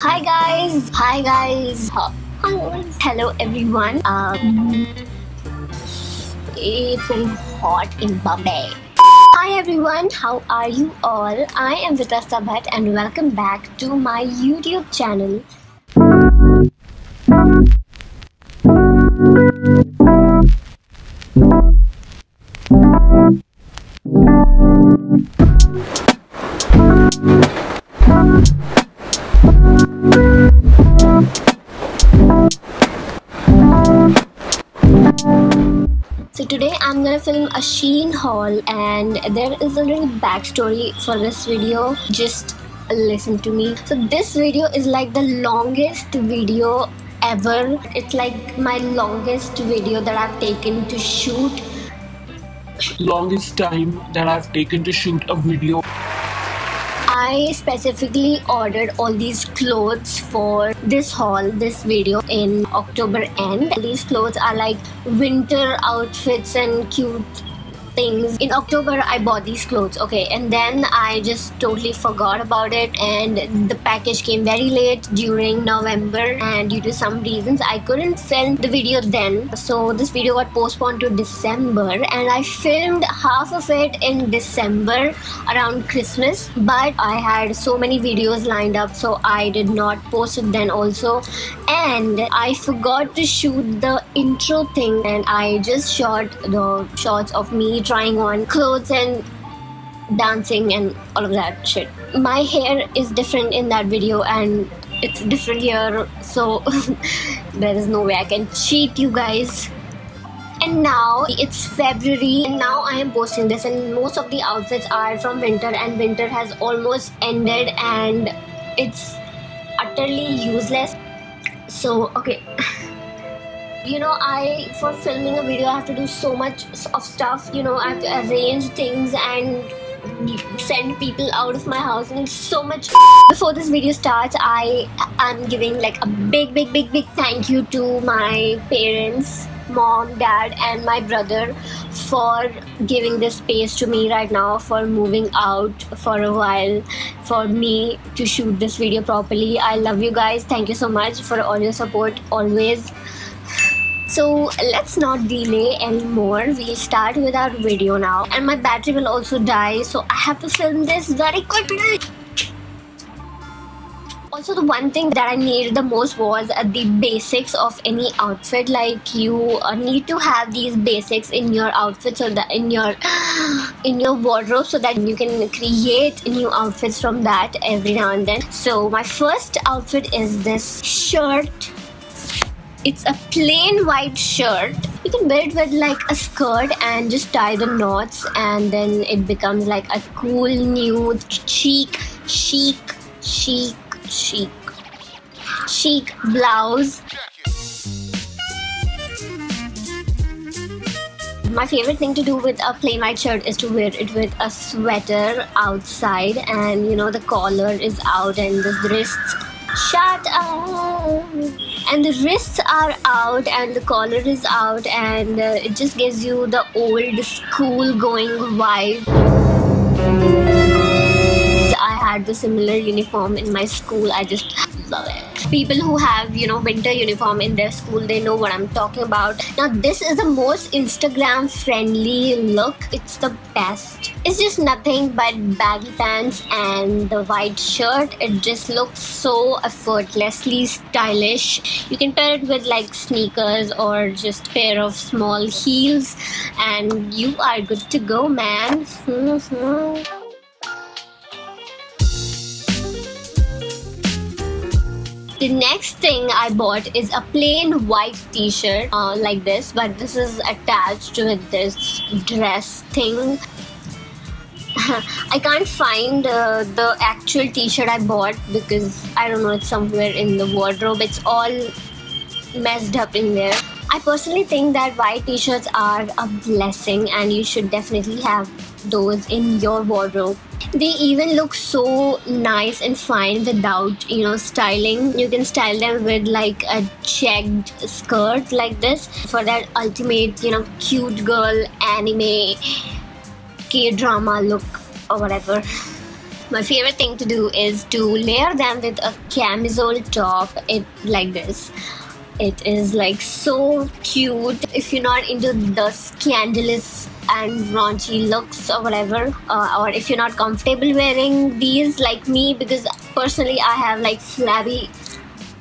Hi guys. Hello everyone. It's very hot in Bombay. Hi everyone, how are you all? I am Vitasta Bhat and welcome back to my YouTube channel. So today I'm gonna film a Shein haul, and there is a little backstory for this video. Just listen to me. So this video is like the longest video ever. It's like my longest video that I've taken to shoot. Longest time that I've taken to shoot a video. I specifically ordered all these clothes for this haul, this video in October end. These clothes are like winter outfits and cute things. In October, I bought these clothes, okay, and then I just totally forgot about it, and the package came very late during November, and due to some reasons, I couldn't film the video then. So this video got postponed to December, and I filmed half of it in December around Christmas, but I had so many videos lined up, so I did not post it then also, and I forgot to shoot the intro thing, and I just shot the shots of me trying on clothes and dancing and all of that shit. My hair is different in that video and it's different here, so there is no way I can cheat you guys. And now it's February and now I am posting this, and most of the outfits are from winter, and winter has almost ended and it's utterly useless. So okay. You know, for filming a video, I have to do so much of stuff. You know, I have to arrange things and send people out of my house and so much. Before this video starts, I am giving like a big thank you to my parents, mom, dad and my brother for giving this space to me right now, for moving out for a while for me to shoot this video properly. I love you guys. Thank you so much for all your support always. So let's not delay anymore, we'll start with our video now, and my battery will also die, so I have to film this very quickly. Also, the one thing that I needed the most was the basics of any outfit. Like, you need to have these basics in your outfits, or that in your wardrobe, so that you can create new outfits from that every now and then. So my first outfit is this shirt. It's a plain white shirt. You can wear it with like a skirt and just tie the knots, and then it becomes like a cool new chic blouse. My favorite thing to do with a plain white shirt is to wear it with a sweater outside, and you know, the collar is out and the wrists shut up. And the wrists are out and the collar is out, and it just gives you the old school going vibe. I had the similar uniform in my school. I just love it. People who have, you know, winter uniform in their school, they know what I'm talking about. Now this is the most Instagram friendly look. It's the best. It's just nothing but baggy pants and the white shirt. It just looks so effortlessly stylish. You can pair it with like sneakers or just pair of small heels, and you are good to go, man. The next thing I bought is a plain white t-shirt like this, but this is attached with this dress thing. I can't find the actual t-shirt I bought because I don't know, it's somewhere in the wardrobe. It's all messed up in there. I personally think that white t-shirts are a blessing, and you should definitely have those in your wardrobe. They even look so nice and fine without, you know, styling. You can style them with like a checked skirt like this for that ultimate, you know, cute girl anime K-drama look or whatever. My favorite thing to do is to layer them with a camisole top like this. It is like so cute. If you're not into the scandalous and raunchy looks or whatever, or if you're not comfortable wearing these like me, because personally I have like flabby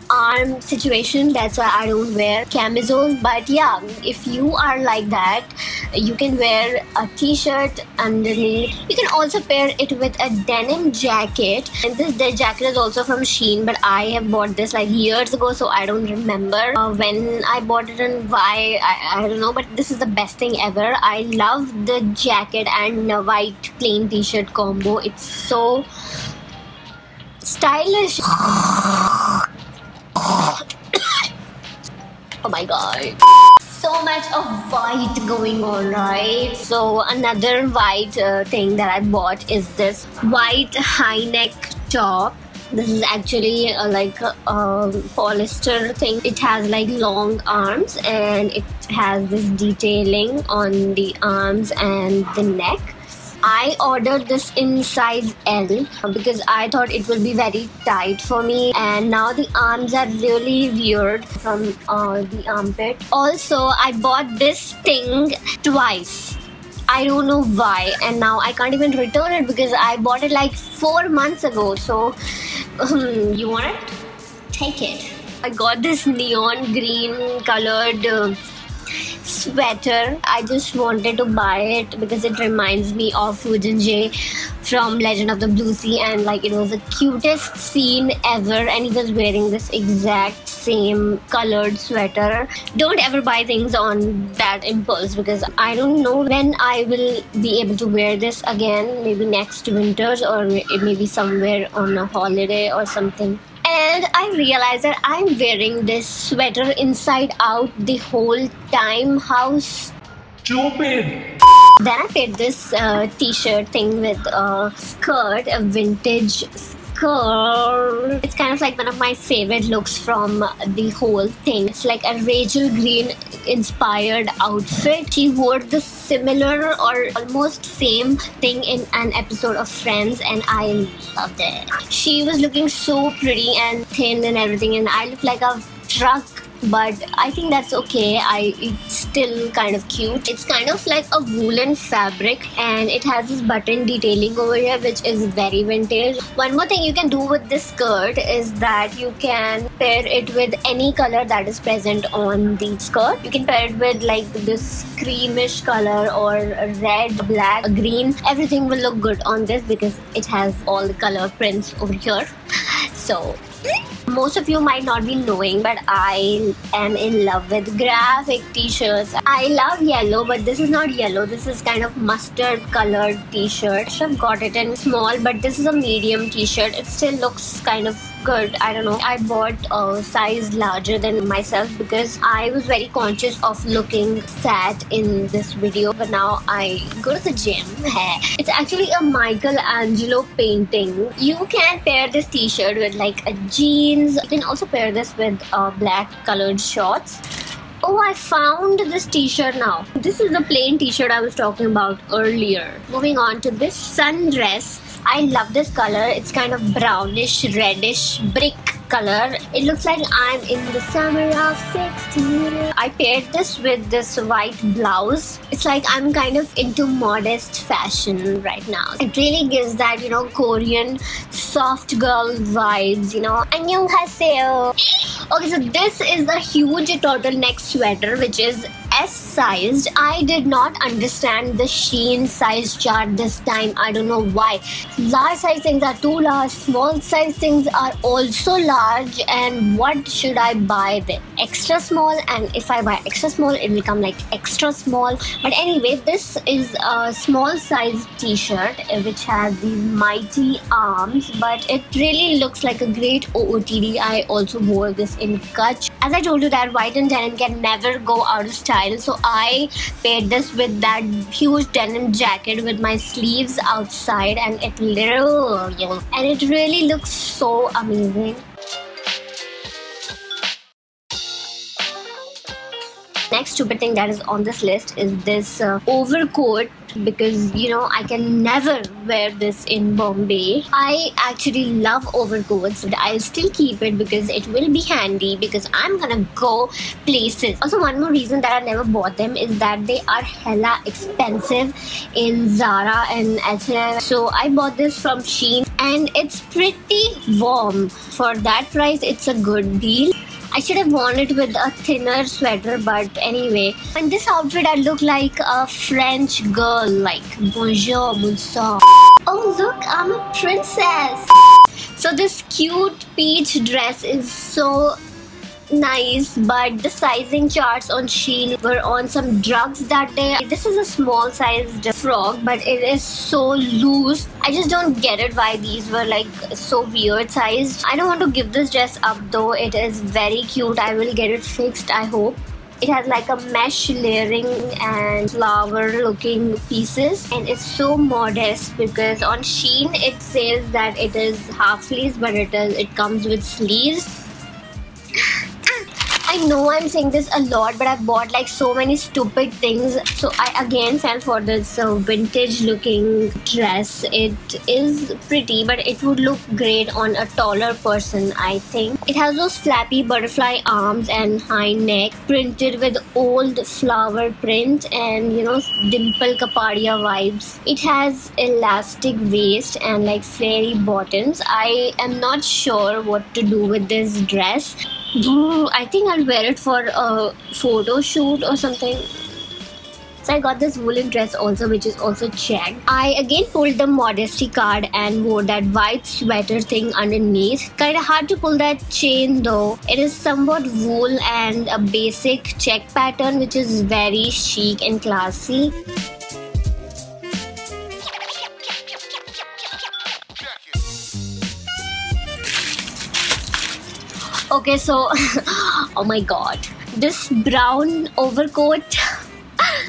arm situation, that's why I don't wear camisoles. But yeah, if you are like that, you can wear a t-shirt underneath. You can also pair it with a denim jacket, and this jacket is also from Shein, but I have bought this like years ago, so I don't remember when I bought it and why. I don't know, but this is the best thing ever. I love the jacket and white plain t-shirt combo. It's so stylish. Oh my god, so much of white going on, right? So another white thing that I bought is this white high neck top. This is actually like a polyester thing. It has like long arms and it has this detailing on the arms and the neck. I ordered this in size L because I thought it will be very tight for me, and now the arms are really weird from the armpit. Also, I bought this thing twice. I don't know why, and now I can't even return it because I bought it like 4 months ago. So you want it? Take it. I got this neon green colored sweater. I just wanted to buy it because it reminds me of Fujin J from Legend of the Blue Sea, and like it was the cutest scene ever, and he was wearing this exact same colored sweater. Don't ever buy things on that impulse because I don't know when I will be able to wear this again. Maybe next winters, or maybe somewhere on a holiday or something. And I realized that I'm wearing this sweater inside out the whole time. How stupid! Then I paired this t-shirt thing with a skirt, a vintage skirt. It's kind of like one of my favorite looks from the whole thing. It's like a Rachel Green inspired outfit. She wore the similar or almost same thing in an episode of Friends, and I loved it. She was looking so pretty and thin and everything, and I look like a truck, but I think that's okay. It's still kind of cute. It's kind of like a woolen fabric, and it has this button detailing over here, which is very vintage. One more thing you can do with this skirt is that you can pair it with any color that is present on the skirt. You can pair it with like this creamish color or red, black, green. Everything will look good on this because it has all the color prints over here. So most of you might not be knowing, but I am in love with graphic t-shirts. I love yellow, but this is not yellow. This is kind of mustard colored t-shirt. I should have got it in small, but this is a medium t-shirt. It still looks kind of good. I don't know. I bought a size larger than myself because I was very conscious of looking fat in this video, but now I go to the gym. It's actually a Michelangelo painting. You can pair this t-shirt with like a jeans. You can also pair this with black colored shorts. Oh, I found this t-shirt now. This is the plain t-shirt I was talking about earlier. Moving on to this sundress. I love this color. It's kind of brownish, reddish, brick color. It looks like I'm in the summer of 16. I paired this with this white blouse. It's like I'm kind of into modest fashion right now. It really gives that, you know, Korean soft girl vibes, you know. Annyeonghaseyo. Okay, so this is a huge turtleneck sweater, which is S-sized. I did not understand the Shein size chart this time. I don't know why. Large size things are too large. Small size things are also large. And what should I buy then? Extra small. And if I buy extra small, it will come like extra small. But anyway, this is a small size t-shirt which has these mighty arms. But it really looks like a great OOTD. I also wore this in Kutch. As I told you that white and denim can never go out of style. So I paired this with that huge denim jacket with my sleeves outside, and it really looks so amazing. Next stupid thing that is on this list is this overcoat, because you know I can never wear this in Bombay. I actually love overcoats, but I'll still keep it because it will be handy, because I'm gonna go places. Also, one more reason that I never bought them is that they are hella expensive in Zara and Asher. So I bought this from Shein and it's pretty warm. For that price, it's a good deal. I should have worn it with a thinner sweater, but anyway. In this outfit, I look like a French girl, like bonjour, bonsoir. Oh look, I'm a princess. So this cute peach dress is so nice, but the sizing charts on Shein were on some drugs that day. This is a small sized frock, but it is so loose. I just don't get it why these were like so weird sized. I don't want to give this dress up though. It is very cute. I will get it fixed, I hope. It has like a mesh layering and flower looking pieces, and it's so modest because on Shein it says that it is half sleeves, but it comes with sleeves. I know I'm saying this a lot, but I've bought like so many stupid things. So I again fell for this vintage looking dress. It is pretty, but it would look great on a taller person, I think. It has those flappy butterfly arms and high neck printed with old flower print and, you know, Dimple Kapadia vibes. It has elastic waist and like flirty bottoms. I am not sure what to do with this dress. I think I'll wear it for a photo shoot or something. So I got this woolen dress also, which is also checked. I again pulled the modesty card and wore that white sweater thing underneath. Kinda hard to pull that chain though. It is somewhat wool and a basic check pattern, which is very chic and classy. Okay, so, oh my god, this brown overcoat,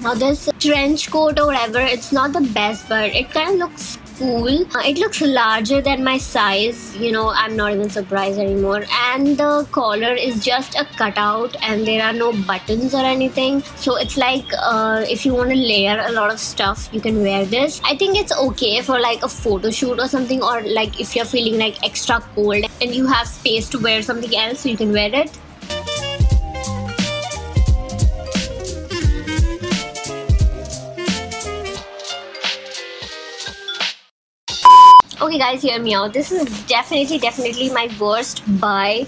now this trench coat or whatever, it's not the best, but it kind of looks cool. It looks larger than my size, you know, I'm not even surprised anymore. And the collar is just a cutout and there are no buttons or anything. So it's like if you want to layer a lot of stuff, you can wear this. I think it's okay for like a photo shoot or something, or like if you're feeling like extra cold and you have space to wear something else, so you can wear it. Okay guys, hear me out. This is definitely my worst buy.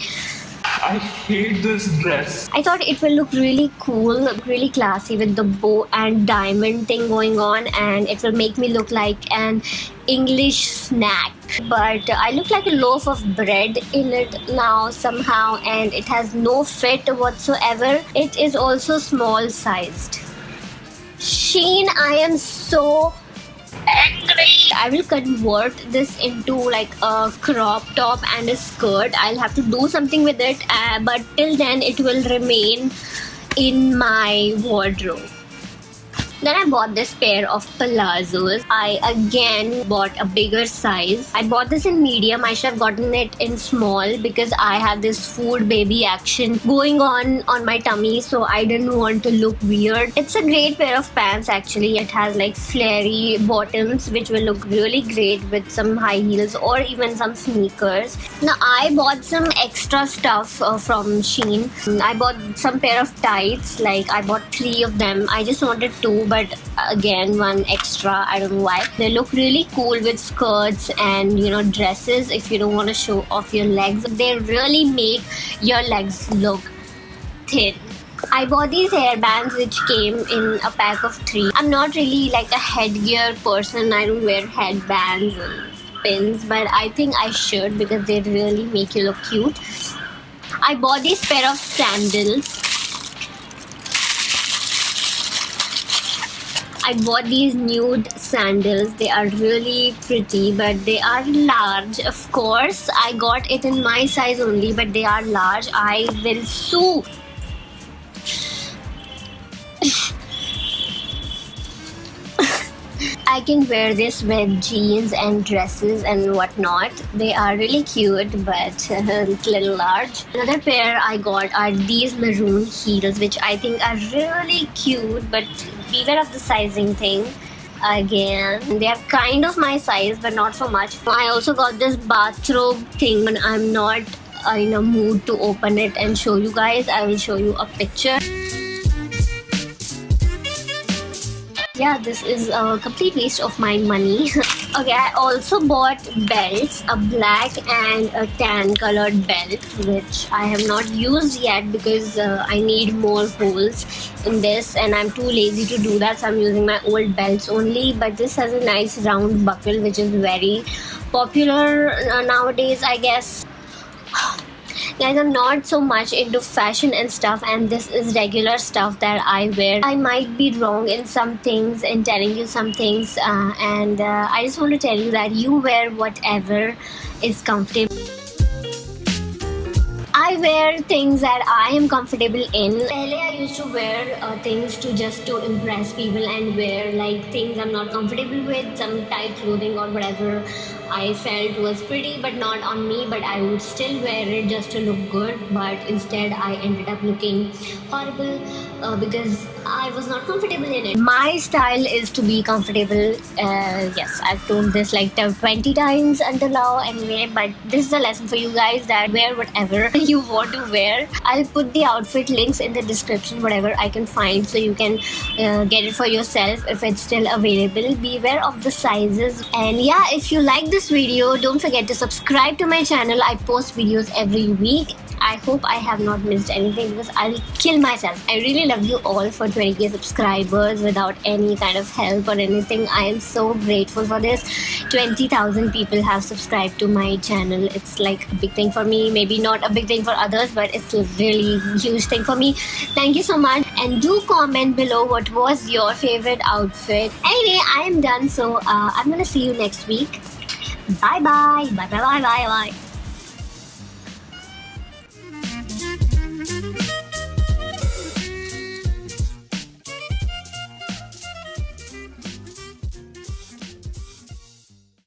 I hate this dress. I thought it will look really cool, really classy with the bow and diamond thing going on, and it will make me look like an English snack. But I look like a loaf of bread in it now somehow, and it has no fit whatsoever. It is also small sized. Shein, I am so angry. I will convert this into like a crop top and a skirt. I'll have to do something with it, but till then it will remain in my wardrobe. Then I bought this pair of palazzos. I again bought a bigger size. I bought this in medium. I should have gotten it in small because I have this food baby action going on my tummy, so I didn't want to look weird. It's a great pair of pants actually. It has like flare-y bottoms which will look really great with some high heels or even some sneakers. Now I bought some extra stuff from Shein. I bought some pair of tights. Like I bought 3 of them. I just wanted 2. But again, 1 extra, I don't know why. They look really cool with skirts and, you know, dresses if you don't want to show off your legs. They really make your legs look thin. I bought these hairbands which came in a pack of 3. I'm not really like a headgear person. I don't wear headbands and pins, but I think I should because they really make you look cute. I bought this pair of sandals. I bought these nude sandals. They are really pretty, but they are large. Of course, I got it in my size only, but they are large. I will sue. I I can wear this with jeans and dresses and whatnot. They are really cute, but a little large. Another pair I got are these maroon heels, which I think are really cute, but beware of the sizing thing. Again, they are kind of my size, but not so much. I also got this bathrobe thing, but I'm not in a mood to open it and show you guys. I will show you a picture. Yeah, this is a complete waste of my money. Okay, I also bought belts, a black and a tan colored belt, which I have not used yet because I need more holes in this and I'm too lazy to do that, so I'm using my old belts only. But this has a nice round buckle, which is very popular nowadays, I guess. Guys, I'm not so much into fashion and stuff, and this is regular stuff that I wear. I might be wrong in some things and telling you some things, and I just want to tell you that you wear whatever is comfortable. I wear things that I am comfortable in. Earlier I used to wear things just to impress people and wear like things I'm not comfortable with, some tight clothing or whatever I felt was pretty but not on me, but I would still wear it just to look good. But instead I ended up looking horrible because I was not comfortable in it. My style is to be comfortable. Yes, I've told this like 20 times until now anyway, but this is a lesson for you guys that wear whatever you want to wear. I'll put the outfit links in the description, whatever I can find, so you can get it for yourself if it's still available. Beware of the sizes. And yeah, if you like this video, don't forget to subscribe to my channel. I post videos every week. I hope I have not missed anything because I'll kill myself. I really love you all for 20k subscribers without any kind of help or anything. I am so grateful for this. 20,000 people have subscribed to my channel. It's like a big thing for me. Maybe not a big thing for others, but it's a really huge thing for me. Thank you so much. And do comment below what was your favorite outfit. Anyway, I am done. So I'm gonna see you next week. Bye bye. Bye bye bye bye bye.